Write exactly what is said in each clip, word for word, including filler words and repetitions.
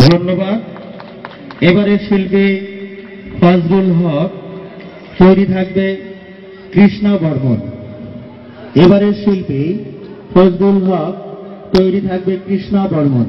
धन्यवाद। एबारे शिल्पी फजलुल हक तैरी थाकबे कृष्णा वर्मन। एबारे शिल्पी फजलुल हक तैरी थाकबे कृष्णा वर्मन।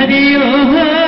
हरिओ